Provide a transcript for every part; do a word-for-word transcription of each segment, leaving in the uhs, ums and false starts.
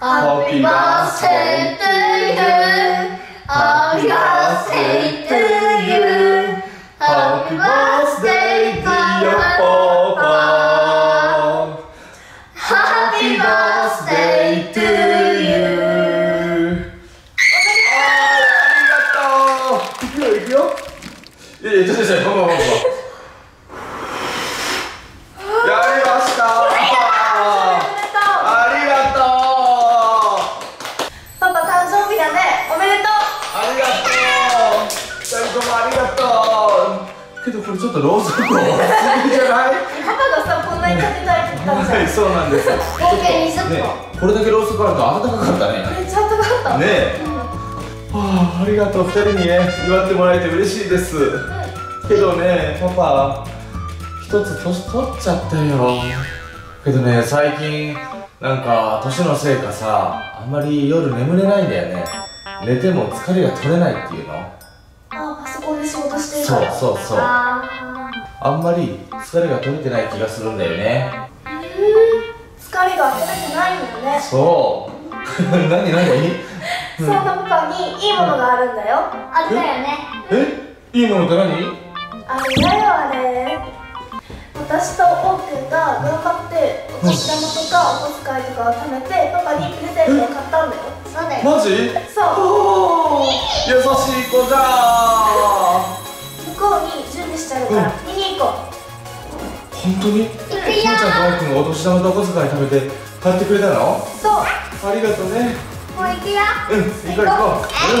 Happy birthday to you. Happy birthday to you. Happy birthday dear Papa. Happy birthday to you. あー、ありがとう。いくよいくよ。いやいやちょっとちょっとパパパパ。これちょっとろうそく多すぎじゃない？パパがさ、こんなに立てたいって言ったんじゃん。はい、そうなんです。合計にじゅっこ。これだけろうそくあると暖かかったね。めっちゃ暖かかった。ねえ。ああ、ありがとう。二人にね、祝ってもらえて嬉しいです。けどね、パパ一つ年取っちゃったよ。けどね、最近なんか年のせいかさ、あんまり夜眠れないんだよね。寝ても疲れが取れないっていうの。そうそうそう、あんまり疲れが取れてない気がするんだよね。えー、疲れが取れてないもんね。そう何何そんなパパにいいものがあるんだよ。あったよね。え、いいものって何？あれだよ、あれ私とおうくんが頑張ってお年玉とかお小遣いとかを貯めてパパにプレゼントを買ったんだよ。そうだよ。マジ？そう、優しい子だ。見に行こう。本当に？行くよ。きのちゃんとあおくんがお年玉とお小遣い食べて買ってくれたの？そう。ありがとうね。もう行くよ。うん、行こう行こう。よ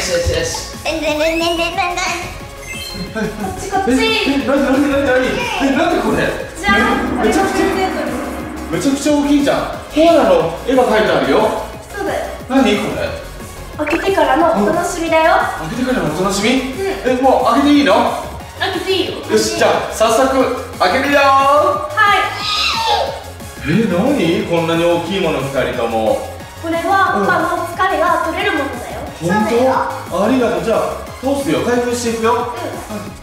しよしよし。ねねねねねね。こっちこっち。え、なになになになに？え、なんでこれ？じゃあ、めちゃくちゃめちゃくちゃ大きいじゃん。コアラの絵が描いてあるよ。そうだよ。なにこれ？開けてからのお楽しみだよ。開けてからのお楽しみ？え、もう開けていいの？開けていいよ。よし、じゃあ早速開けるよ。はい。え、何こんなに大きいものふたりとも。これはパパの疲れが取れるものだよ。本当？ありがとう。じゃあ通すよ、開封していくよ。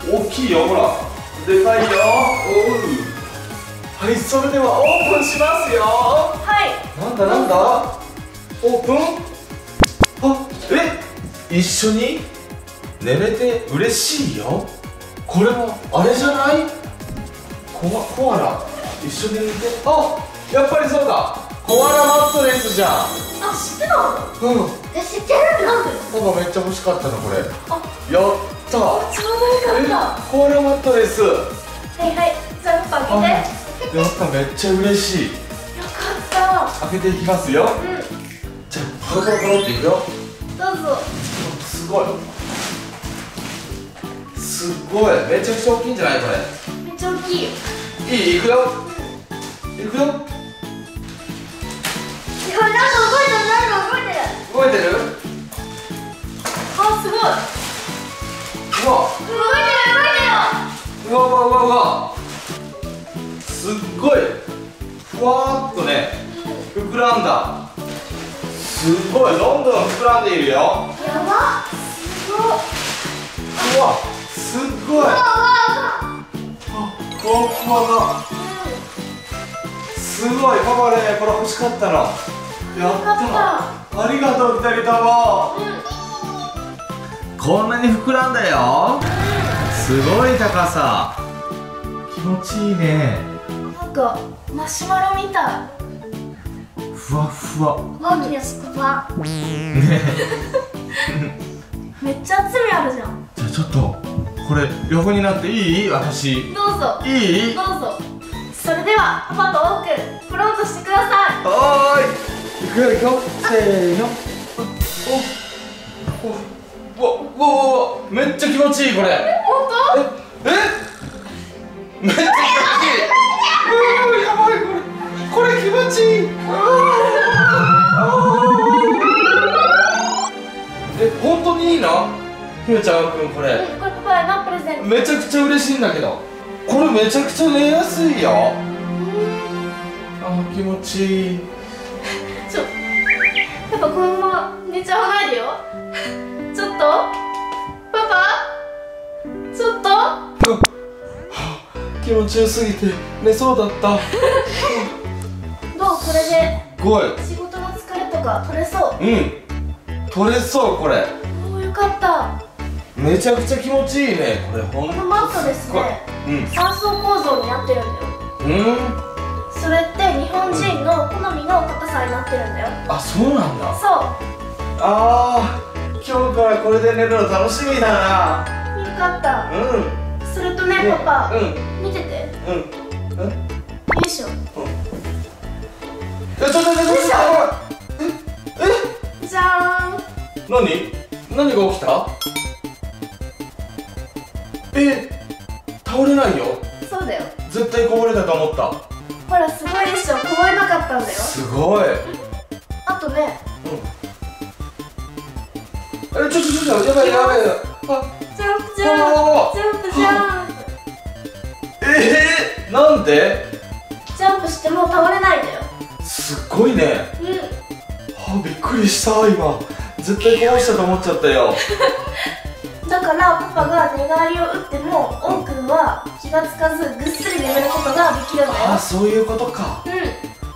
大きいよ、ほらでかいよ。はい、それではオープンしますよ。はい。なんだなんだ、オープン。あ、え、一緒に寝れて嬉しいよ。これもあれじゃない？コア、コアラ一緒に寝て。あ、やっぱりそうだ、コアラマットレスじゃん。あ、知ってたの？うん、知ってるの？パパめっちゃ欲しかったのこれ。あ、やったちょうどよかった。コアラマットレス。はいはい、じゃあパパ開けて。やった、めっちゃ嬉しい。よかった。開けていきますよ。うん、じゃあコロコロコロっていくよ。どうぞ。すごいすごい、めちゃくちゃ大きいんじゃないこれ。めっちゃ大きいよ。いい、いくよいくよ。なんか動いてる、なんか動いてる動いてる。あ、すごい。うわ、動いてる動いてる。うわうわうわうわ、すっごいふわーっとね、膨らんだ。すっごい、どんどん膨らんでいるよ。やば、すごい。うわ、すっごい。あ、ふわふわだ。すごい、パパね、これ欲しかったの。やった。ありがとう、二人とも。こんなに膨らんだよ。すごい高さ。気持ちいいね。なんかマシュマロみたい。ふわふわ。大きなふわ。めっちゃ厚みあるじゃん。じゃあちょっと。これ横になっていい？私。どうぞ。いい？どうぞ。それではパパとおうくん、プローズしてください。はーい。いくよいくよ。せーの。おおおおおお、めっちゃ気持ちいいこれ。本当？え？めっちゃ気持ちいい。うー、やばいこれ。これ気持ちいい。え、本当にいいな？ひよちゃん、おうくんこれ。めちゃくちゃ嬉しいんだけど、これめちゃくちゃ寝やすいよ。あー、気持ちいい。ちょ、やっぱこのまま寝ちゃわないでよ。ちょっとパパ、ちょっと、うん、気持ちよすぎて寝そうだった。どう、これで仕事も疲なんか取れそう。うん、取れそう。これおーよかった。めちゃくちゃ気持ちいいねこれ。ほんとこのマットですね、うん、さん層構造になってるんだよ。うん、それって日本人の好みの硬さになってるんだよ。あ、そうなんだ。そう。あー、今日からこれで寝るの楽しみだな。よかった。うん。それとね、パパ、うん、見てて。うん、うん、よいしょ。うん、え、ちょちょちょちょちょちょえ、え、じゃーん。何？何が起きた？え、倒れないよ。そうだよ。絶対こぼれたと思った。ほら、すごいでしょ。こぼれなかったんだよ。すごい。あとね、うん、え、ちょちょちょちょ、やばいやばいやばい。あ、ジャンプジャンプジャンプジャンプ。えー、なんで？ジャンプしても倒れないんだよ。すごいね。うん、あ、びっくりした。今絶対壊したと思っちゃったよ。だからパパが寝返りを打ってもオン君は気がつかずぐっすり眠ることができるんだよ。ああ、そういうことか。うん、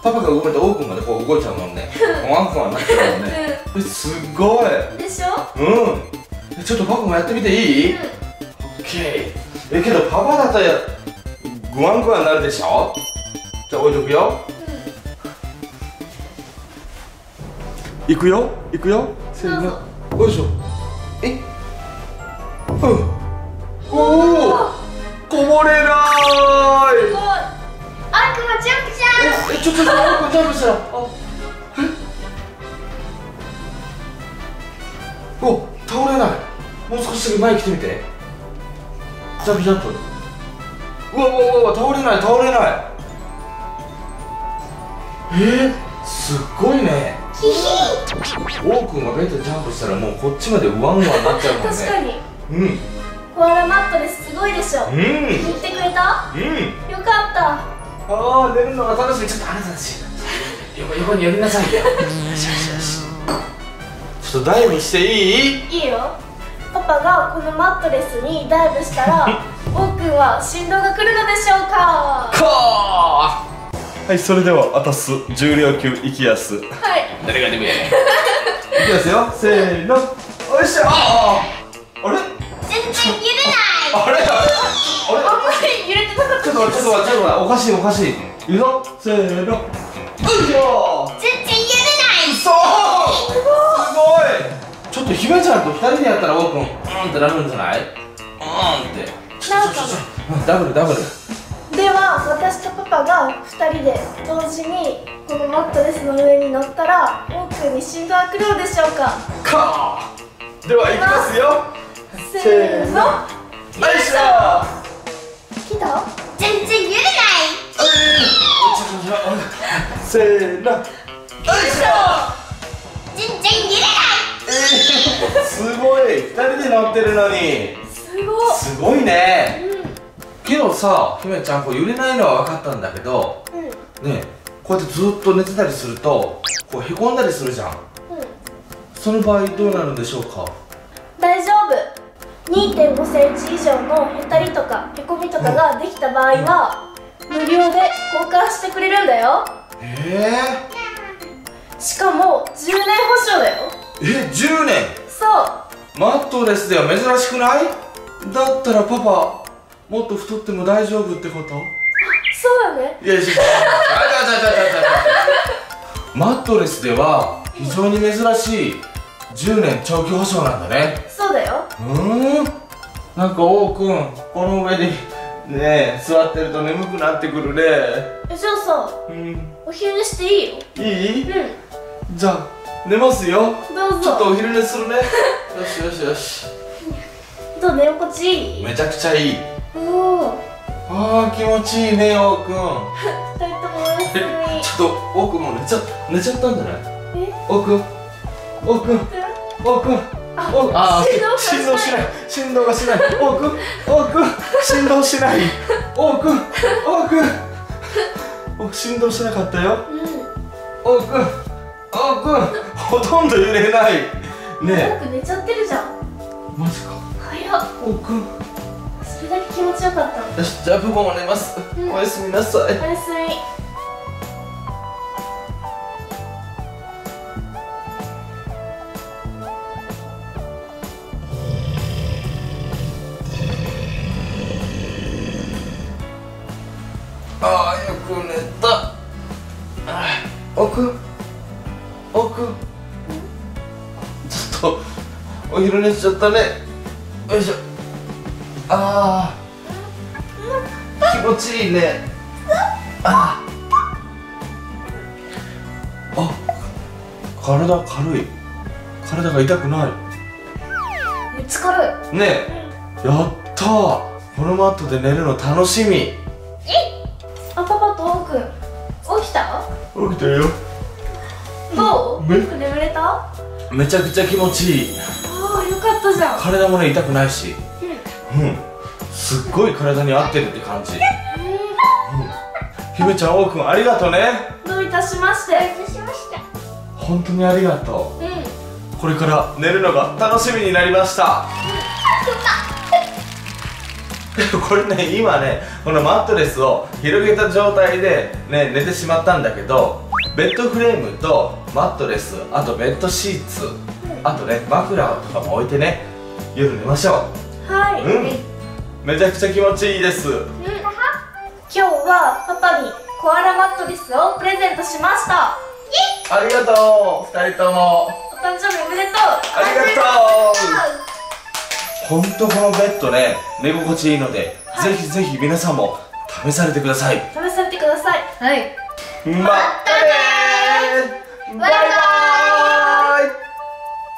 パパが動いてオン君までこう動いちゃうもんね。ワン君はなっちゃうもんね。うん、すごいでしょ。うん、ちょっとパパもやってみていい？うん、オッケー。え、けどパパだったらグワングワンになるでしょ。じゃあ置いとくよ。うん、いくよいくよ、せーの、よいしょ。え、うん、おお、こぼれなーい。すごい。あんくんもジャンプじゃん。え、ちょっとあんくんジャンプしたら、あ、え、お、倒れない。もう少し前来てみて。ジャンプジャンプ。うわうわうわ、倒れない倒れない。えー、すっごいね。ひひ。おうくんがベッドでジャンプしたらもうこっちまでワンワンになっちゃうもんね。確かに。うん、コアラマットです。すごいでしょ。うん、言ってくれた。うん、よかった。ああ、寝るのが楽しみ。ちょっとあなたたち横横に寄りなさいよ。よしよしよし。ちょっとダイブしていい？いいよ。パパがこのマットレスにダイブしたらおうくんは振動が来るのでしょうか。かー。はい、それではあたす重量級いきやす。はい、誰がでもやね。いきますよ、せーの、おいしょ。ああ、あれ、全然揺れない。あれ、あれ、あれ、揺れてなかった。ちょっと、ちょっと、ちょっと、おかしい、おかしい。いくぞ、せーの。ういよ。全然揺れない。そう。すごい。ちょっと姫ちゃんと二人でやったら、おうくん、うんってなるんじゃない？うんって。なんか。ダブル、ダブル。では、私とパパが二人で同時にこのマットレスの上に乗ったら、おうくんに振動が来るのでしょうか。か。では、いきますよ。せーの、よいしょ。来た？全然揺れない。せーの、よいしょ。全然揺れない。すごい、二人で乗ってるのに。すごい。すごいね。けどさ、姫ちゃん、こう揺れないのは分かったんだけど、ね、こうやってずっと寝てたりすると、こうへこんだりするじゃん。その場合どうなるんでしょうか。大丈夫。にてんごセンチ以上のへたりとかへこみとかができた場合は無料で交換してくれるんだよ。ええー、しかもじゅうねん保証だよ。え、じゅうねん。そう、マットレスでは珍しくない？だったらパパ、もっと太っても大丈夫ってこと？そうだね。いや、違う違う違う違う違う。マットレスでは非常に珍しいじゅうねん長期保証なんだね。そうだよ。うーん、なんかおうくん、この上にねえ座ってると眠くなってくるね。え、じゃあさ、うん、お昼寝していいよ。いい？うん、じゃあ寝ますよ。どうぞ。ちょっとお昼寝するね。よしよしよし。どう、寝心地いい？めちゃくちゃいい。おお、あー、気持ちいいね、おうくん。ふたりともおやすみ。ちょっとおうくんも寝ちゃ寝ちゃったんじゃない？え、おうくん、おうくん、おうくん、あ、振動しない、振動がしない。おうくん、おうくん、振動しない。おうくん、おうくん、振動しなかったよ。おうくん、おうくん、ほとんど揺れないね。おうくん寝ちゃってるじゃん。マジか、早っ。おうくん、それだけ気持ちよかった。よし、じゃあ僕も寝ます。おやすみなさい。おやすみ。ねた。奥奥ちょっとお昼寝しちゃったね。よいしょ。あー気持ちいいね。ああ体軽い。体が痛くない。めっちゃ軽いねえ。やったー。このマットで寝るの楽しみ。えっ、あ、パパと奥起きた？起きてるよ。どう？よく眠れた？めちゃくちゃ気持ちいい。ああ、よかったじゃん。体もね、痛くないし、うん、うん、すっごい体に合ってるって感じ。姫ちゃん、おうくん、ありがとうね。どういたしまして。どういたしまして。本当にありがとう、うん、これから寝るのが楽しみになりました、うん。これね、今ね、このマットレスを広げた状態で、ね、寝てしまったんだけど、ベッドフレームとマットレス、あとベッドシーツ、うん、あとね、枕とかも置いてね、夜寝ましょう。はい、うん、めちゃくちゃ気持ちいいです、うん、今日はパパにコアラマットレスをプレゼントしました。ありがとう、ふたりともお誕生日おめでとう。ありがとう。ほんとこのベッドね、寝心地いいので、はい、ぜひぜひ皆さんも試されてください。試されてください。はい、まったねー。バイバイ。